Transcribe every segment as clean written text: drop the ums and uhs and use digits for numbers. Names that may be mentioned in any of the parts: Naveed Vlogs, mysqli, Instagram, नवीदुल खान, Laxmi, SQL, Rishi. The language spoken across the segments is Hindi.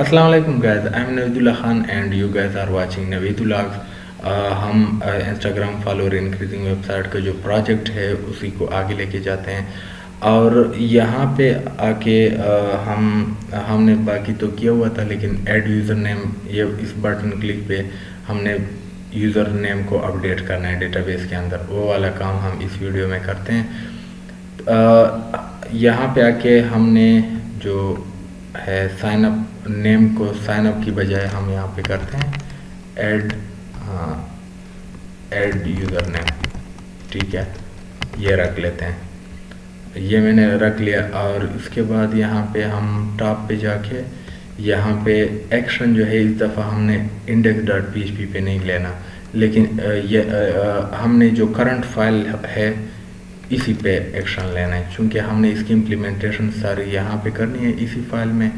अस्सलाम वालेकुम guys, I am नवीदुल खान and you guys are watching Naveed vlogs. हम इंस्टाग्राम फॉलोअर इंक्रीजिंग वेबसाइट का जो प्रोजेक्ट है उसी को आगे लेके जाते हैं। और यहाँ पे आके हमने बाकी तो किया हुआ था, लेकिन ऐड यूज़र नेम ये इस बटन क्लिक पे हमने यूज़र नेम को अपडेट करना है डेटाबेस के अंदर, वो वाला काम हम इस वीडियो में करते हैं। यहाँ पे आके हमने जो है साइनअप नेम को साइनअप की बजाय हम यहाँ पे करते हैं ऐड यूज़र नेम, ठीक है, ये रख लेते हैं, ये मैंने रख लिया। और इसके बाद यहाँ पे हम टॉप पे जाके यहाँ पे एक्शन जो है इस दफ़ा हमने index.php पे नहीं लेना, लेकिन ये हमने जो करंट फाइल है इसी पे एक्शन लेना है, क्योंकि हमने इसकी इम्प्लीमेंटेशन सारी यहाँ पे करनी है इसी फाइल में।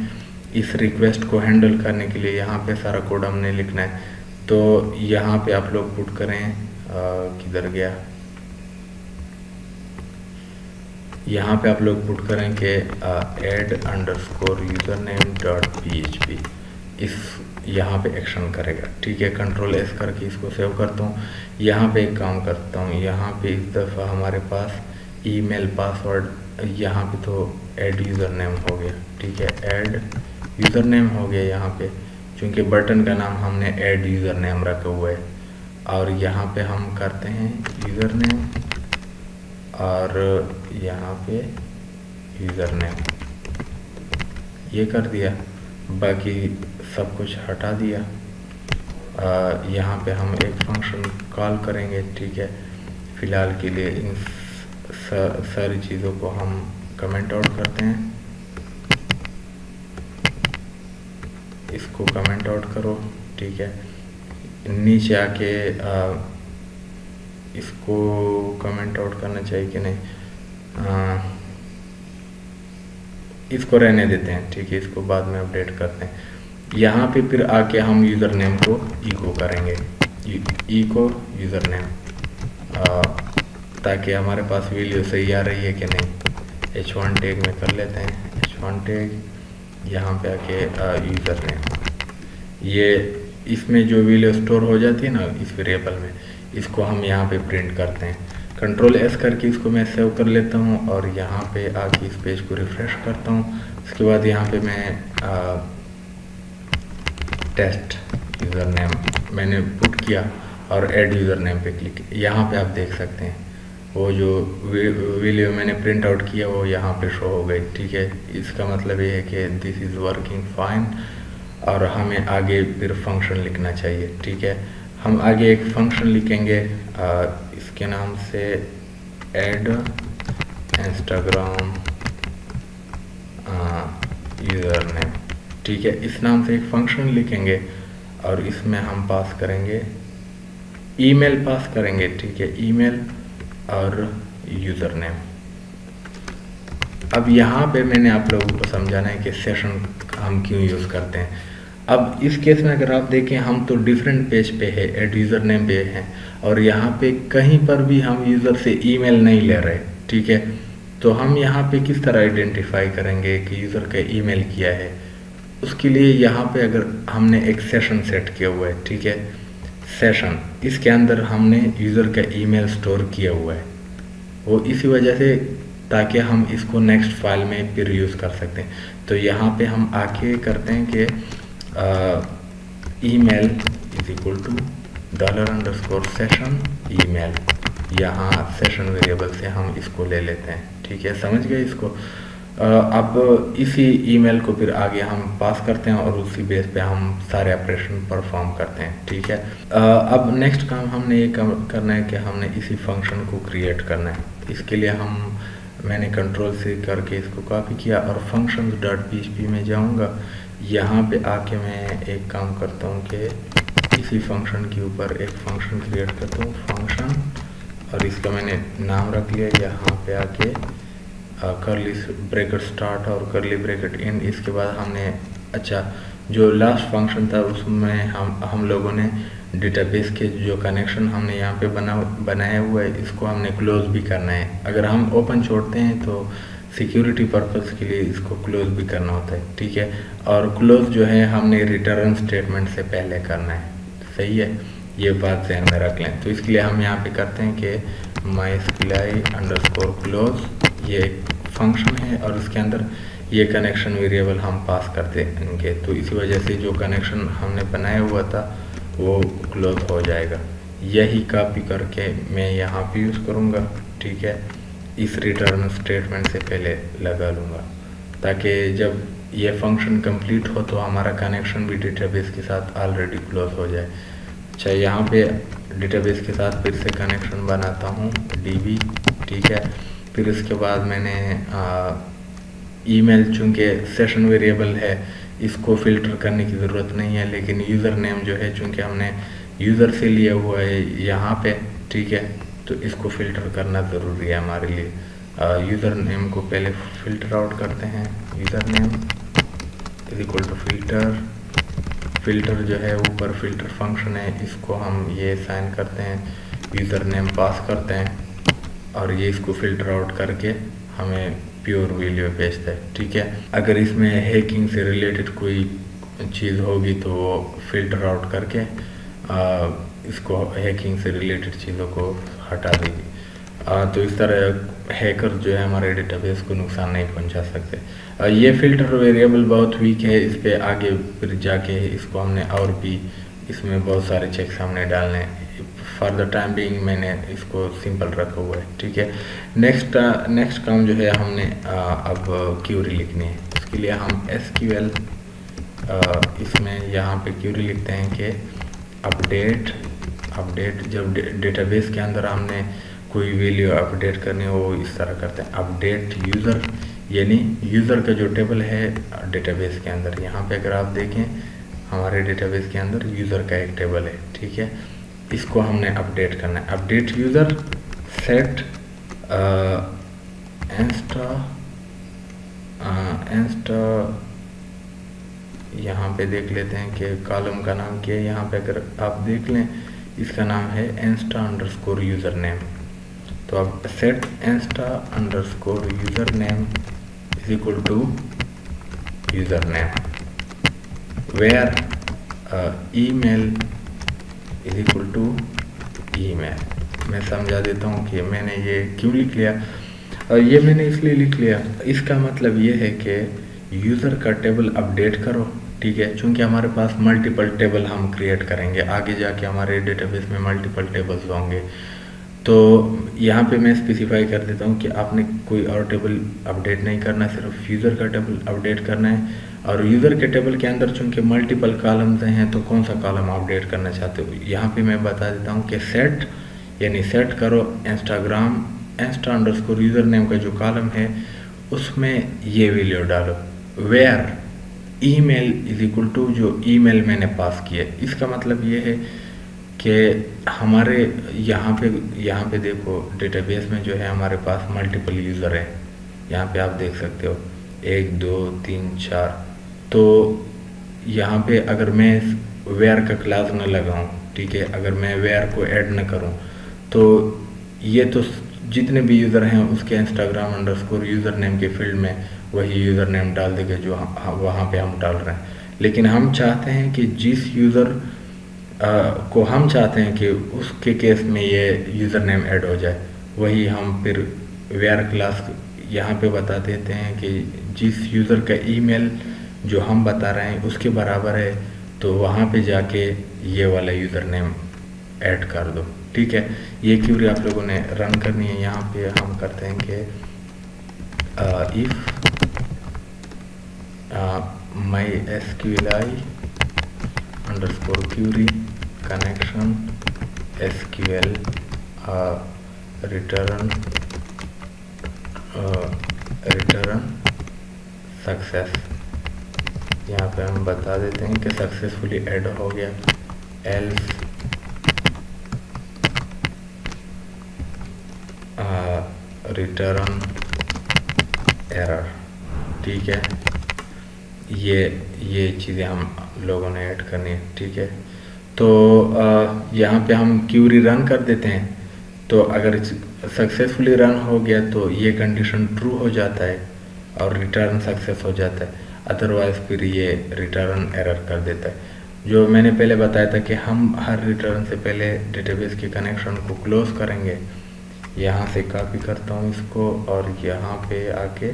इस रिक्वेस्ट को हैंडल करने के लिए यहाँ पे सारा कोड हमने लिखना है। तो यहाँ पे आप लोग पुट करें, किधर गया, यहाँ पे आप लोग पुट करें कि add_username.php, इस यहाँ पे एक्शन करेगा, ठीक है। Ctrl+S करके इसको सेव करता हूँ। यहाँ पे एक काम करता हूँ, यहाँ पे इस दफ़ा हमारे पास ईमेल पासवर्ड, यहाँ पे तो ऐड यूज़र नेम हो गया, ठीक है, ऐड यूज़र नेम हो गया यहाँ पे, क्योंकि बटन का नाम हमने ऐड यूज़र नेम रखा हुआ है। और यहाँ पे हम करते हैं यूज़र नेम और यहाँ पे यूज़र नेम, ये कर दिया, बाकी सब कुछ हटा दिया। यहाँ पे हम एक फंक्शन कॉल करेंगे, ठीक है, फ़िलहाल के लिए इन सारी चीज़ों को हम कमेंट आउट करते हैं, इसको कमेंट आउट करो, ठीक है। नीचे आके इसको कमेंट आउट करना चाहिए कि नहीं, इसको रहने देते हैं, ठीक है, इसको बाद में अपडेट करते हैं। यहाँ पे फिर आके हम यूज़र नेम को इको करेंगे, इको यूज़र नेम, ताकि हमारे पास वैल्यू सही आ रही है कि नहीं। H1 टैग में कर लेते हैं, H1 टैग, यहाँ पे आके यूज़र नेम, ये इसमें जो वैल्यू स्टोर हो जाती है ना इस वेरिएबल में, इसको हम यहाँ पे प्रिंट करते हैं। Ctrl+S करके इसको मैं सेव कर लेता हूँ और यहाँ पे आके इस पेज को रिफ़्रेश करता हूँ। इसके बाद यहाँ पे मैं टेस्ट यूज़र नेम मैंने पुट किया और ऐड यूज़र नेम पे क्लिक, यहाँ पे आप देख सकते हैं वो जो वीडियो मैंने प्रिंट आउट किया वो यहाँ पे शो हो गई, ठीक है। इसका मतलब ये है कि दिस इज़ वर्किंग फाइन। और हमें आगे फिर फंक्शन लिखना चाहिए, ठीक है, हम आगे एक फंक्शन लिखेंगे, इसके नाम से ऐड इंस्टाग्राम यूज़र नेम, ठीक है, इस नाम से एक फंक्शन लिखेंगे और इसमें हम पास करेंगे ईमेल पास करेंगे, ठीक है, ईमेल और यूज़र नेम। अब यहाँ पे मैंने आप लोगों को समझाना है कि सेशन हम क्यों यूज़ करते हैं। अब इस केस में अगर आप देखें, हम तो डिफरेंट पेज पे है, एड यूज़र नेम पे है, और यहाँ पे कहीं पर भी हम यूज़र से ईमेल नहीं ले रहे, ठीक है। तो हम यहाँ पे किस तरह आइडेंटिफाई करेंगे कि यूज़र का ईमेल किया है, उसके लिए यहाँ पे अगर हमने एक सेशन सेट किया हुआ है, ठीक है, सेशन, इसके अंदर हमने यूज़र का ईमेल स्टोर किया हुआ है, वो इसी वजह से, ताकि हम इसको नेक्स्ट फाइल में फिर यूज़ कर सकते हैं। तो यहाँ पर हम आके करते हैं कि email is equal to $_session email, यहाँ सेशन वेरिएबल से हम इसको ले लेते हैं, ठीक है, समझ गए इसको। अब इसी ईमेल को फिर आगे हम पास करते हैं और उसी बेस पे हम सारे ऑपरेशन परफॉर्म करते हैं, ठीक है। अब नेक्स्ट काम हमने ये करना है कि हमने इसी फंक्शन को क्रिएट करना है। इसके लिए मैंने Ctrl+C करके इसको कॉपी किया और functions.php में जाऊंगा। यहाँ पे आके मैं एक काम करता हूँ कि इसी फंक्शन के ऊपर एक फंक्शन क्रिएट करता हूँ, फंक्शन, और इसका मैंने नाम रख लिया। यहाँ पे आके कर्ली ब्रेकेट स्टार्ट और कर्ली ब्रेकेट एंड, इसके बाद हमने, अच्छा, जो लास्ट फंक्शन था उसमें हम लोगों ने डेटाबेस के जो कनेक्शन हमने यहाँ पे बनाया हुआ है इसको हमने क्लोज भी करना है। अगर हम ओपन छोड़ते हैं तो सिक्योरिटी पर्पज़ के लिए इसको क्लोज़ भी करना होता है, ठीक है। और क्लोज़ जो है हमने रिटर्न स्टेटमेंट से पहले करना है, सही है, ये बात ध्यान में रख लें। तो इसके लिए हम यहाँ पे करते हैं कि mysqli _ क्लोज़, ये एक फंक्शन है और उसके अंदर ये कनेक्शन वेरिएबल हम पास कर देंगे, तो इसी वजह से जो कनेक्शन हमने बनाया हुआ था वो क्लोज हो जाएगा। यही कॉपी करके मैं यहाँ पे यूज़ करूँगा, ठीक है, इस रिटर्न स्टेटमेंट से पहले लगा लूँगा, ताकि जब ये फंक्शन कंप्लीट हो तो हमारा कनेक्शन भी डेटाबेस के साथ ऑलरेडी क्लोज हो जाए। अच्छा, यहाँ पे डेटाबेस के साथ फिर से कनेक्शन बनाता हूँ DB, ठीक है। फिर उसके बाद मैंने ईमेल, चूँकि सेशन वेरिएबल है इसको फ़िल्टर करने की ज़रूरत नहीं है, लेकिन यूज़र नेम जो है चूँकि हमने यूज़र से लिया हुआ है यहाँ पे, ठीक है, तो इसको फ़िल्टर करना ज़रूरी है हमारे लिए। यूज़र नेम को पहले फ़िल्टर आउट करते हैं, user name is equal to filter. Filter जो है ऊपर फ़िल्टर फंक्शन है, इसको हम ये साइन करते हैं, यूज़र नेम पास करते हैं और ये इसको फ़िल्टर आउट करके हमें प्योर वीडियो भेजता है, ठीक है। अगर इसमें हैकिंग से रिलेटेड कोई चीज़ होगी तो वो फ़िल्टर आउट करके इसको हैकिंग से रिलेटेड चीज़ों को हटा देगी। तो इस तरह हैकर जो है हमारे डेटाबेस को नुकसान नहीं पहुंचा सकते। ये फ़िल्टर वेरिएबल बहुत वीक है, इस पर आगे फिर जाके इसको हमने और भी इसमें बहुत सारे चेक्स हमने डालने हैं। फॉर द टाइम बीइंग मैंने इसको सिंपल रखा हुआ है, ठीक है। नेक्स्ट काम जो है हमने अब क्यूरी लिखनी है। इसके लिए हम SQL इसमें यहाँ पे क्यूरी लिखते हैं कि अपडेट जब डेटाबेस के अंदर हमने कोई वैल्यू अपडेट करनी हो इस तरह करते हैं अपडेट यूज़र, यानी यूज़र का जो टेबल है डेटाबेस के अंदर। यहाँ पे अगर आप देखें हमारे डेटाबेस के अंदर यूज़र का एक टेबल है, ठीक है, इसको हमने अपडेट करना है। अपडेट यूज़र सेट इंस्टा यहाँ पे देख लेते हैं कि कॉलम का नाम क्या है। यहाँ पे अगर आप देख लें इसका नाम है इंस्टा _ यूज़र नेम। तो अब set insta _ user name is equal to user name where email is equal to email। मैं समझा देता हूँ कि मैंने ये क्यों लिख लिया। ये मैंने इसलिए लिख लिया, इसका मतलब ये है कि यूज़र का टेबल अपडेट करो, ठीक है, क्योंकि हमारे पास मल्टीपल टेबल हम क्रिएट करेंगे आगे जाके, हमारे डेटाबेस में मल्टीपल टेबल्स होंगे। तो यहाँ पे मैं स्पेसिफाई कर देता हूँ कि आपने कोई और टेबल अपडेट नहीं करना, सिर्फ यूज़र का टेबल अपडेट करना है। और यूज़र के टेबल के अंदर चूँकि मल्टीपल कॉलम्स हैं तो कौन सा कॉलम अपडेट करना चाहते हो, यहाँ पे मैं बता देता हूँ कि सेट यानी सेट करो इंस्टाग्राम इंस्टा _ यूज़र नेम का जो कॉलम है उसमें ये वैल्यू डालो। Where email is equal to जो ईमेल मैंने पास किया, इसका मतलब ये है कि हमारे यहाँ पे देखो डेटाबेस में जो है हमारे पास मल्टीपल यूज़र हैं। यहाँ पे आप देख सकते हो 1 2 3 4। तो यहाँ पे अगर मैं वेयर का क्लास न लगाऊं, ठीक है, अगर मैं वेयर को ऐड न करूं, तो ये तो जितने भी यूज़र हैं उसके इंस्टाग्राम _ यूज़र नेम के फील्ड में वही यूज़र नेम डाल देंगे जो वहाँ पे हम डाल रहे हैं। लेकिन हम चाहते हैं कि जिस यूज़र को हम चाहते हैं कि उसके केस में ये यूज़र नेम ऐड हो जाए, वही हम फिर वेयर क्लास यहाँ पे बता देते हैं कि जिस यूज़र का ईमेल जो हम बता रहे हैं उसके बराबर है, तो वहाँ पे जाके ये वाला यूज़र नेम ऐड कर दो, ठीक है। ये क्यूरी आप लोगों ने रन करनी है। यहाँ पे हम करते हैं कि if mysqli _ query connection SQL return success. यहाँ पे हम बता देते हैं कि सक्सेसफुली ऐड हो गया। एल्स रिटर्न एरर, ठीक है, ये चीज़ें हम लोगों ने ऐड करनी है, ठीक है। तो यहाँ पे हम क्यूरी रन कर देते हैं। तो अगर सक्सेसफुली रन हो गया तो ये कंडीशन ट्रू हो जाता है और रिटर्न सक्सेस हो जाता है, अदरवाइज़ फिर ये रिटर्न एरर कर देता है। जो मैंने पहले बताया था कि हम हर रिटर्न से पहले डेटाबेस के कनेक्शन को क्लोज करेंगे। यहाँ से कॉपी करता हूँ इसको और यहाँ पे आके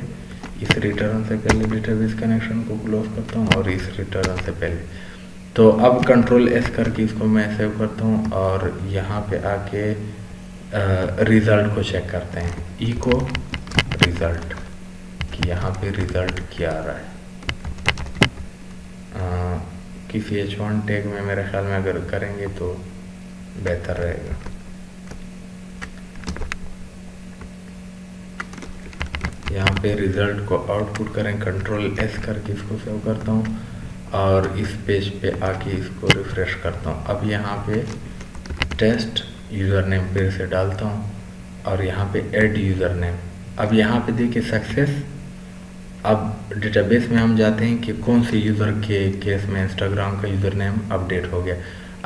इस रिटर्न से पहले डेटाबेस कनेक्शन को क्लोज करता हूँ और इस रिटर्न से पहले। तो अब कंट्रोल एस करके इसको मैं सेव करता हूँ और यहाँ पे आके रिज़ल्ट को चेक करते हैं, इको रिज़ल्ट कि यहाँ पे रिज़ल्ट क्या आ रहा है। किसी H1 टैग में मेरे ख्याल में अगर करेंगे तो बेहतर रहेगा। यहाँ पे रिज़ल्ट को आउटपुट करें, कंट्रोल एस करके इसको सेव करता हूँ और इस पेज पे आके इसको रिफ़्रेश करता हूँ। अब यहाँ पे टेस्ट यूज़र नेम फिर से डालता हूँ और यहाँ पे ऐड यूज़र नेम। अब यहाँ पे देखिए सक्सेस। अब डेटाबेस में हम जाते हैं कि कौन से यूज़र के केस में इंस्टाग्राम का यूज़र नेम अपडेट हो गया।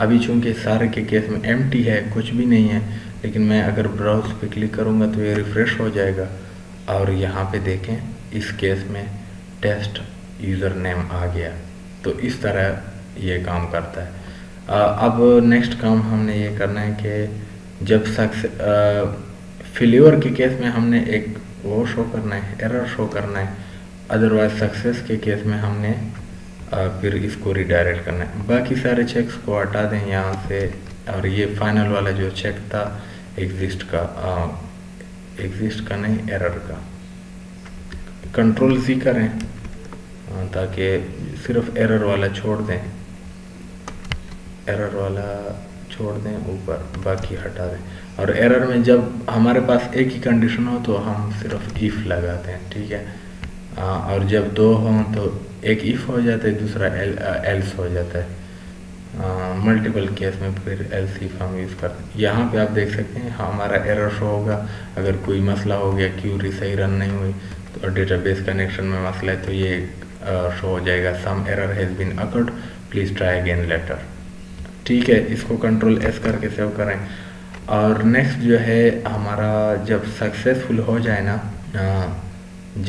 अभी चूँकि सारे के केस में एम्प्टी है, कुछ भी नहीं है, लेकिन मैं अगर ब्राउज़ पे क्लिक करूँगा तो ये रिफ़्रेश हो जाएगा और यहाँ पर देखें इस केस में टेस्ट यूज़र नेम आ गया। तो इस तरह ये काम करता है। अब नेक्स्ट काम हमने ये करना है कि जब फेल्योर के केस में हमने एक वो शो करना है, एरर शो करना है, अदरवाइज सक्सेस के केस में हमने फिर इसको रिडायरेक्ट करना है। बाकी सारे चेक्स को हटा दें यहाँ से और ये फाइनल वाला जो चेक था एग्जिस्ट का नहीं एरर का, कंट्रोल जी करें ताकि सिर्फ एरर वाला छोड़ दें ऊपर, बाकी हटा दें। और एरर में जब हमारे पास एक ही कंडीशन हो तो हम सिर्फ इफ़ लगाते हैं, ठीक है। और जब दो हों तो एक इफ़ हो जाता है, दूसरा एल्स हो जाता है। मल्टीपल केस में फिर एल्स इफ हम यूज़ करते हैं। यहाँ पे आप देख सकते हैं हमारा एरर शो होगा अगर कोई मसला हो गया, क्यूरी सही रन नहीं हुई तो डेटाबेस कनेक्शन में मसला है, तो ये शो हो जाएगा some error has been occurred please try again later, ठीक है। इसको कंट्रोल एस करके सेव करें। और नेक्स्ट जो है हमारा जब सक्सेसफुल हो जाए ना,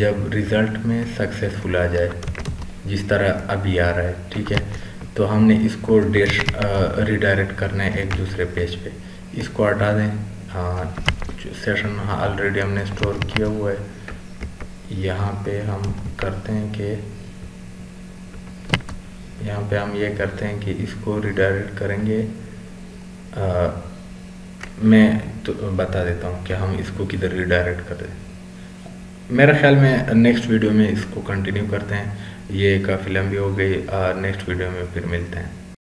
जब रिज़ल्ट में सक्सेसफुल आ जाए जिस तरह अभी आ रहा है, ठीक है, तो हमने इसको रिडायरेक्ट करना है एक दूसरे पेज पे। इसको हटा दें, सेशन ऑलरेडी हमने स्टोर किया हुआ है। यहाँ पे हम करते हैं कि इसको रिडायरेक्ट करेंगे। मैं तो बता देता हूँ कि हम इसको किधर रिडायरेक्ट कर दें। मेरे ख्याल में नेक्स्ट वीडियो में इसको कंटिन्यू करते हैं, ये काफ़ी लंबी हो गई। नेक्स्ट वीडियो में फिर मिलते हैं।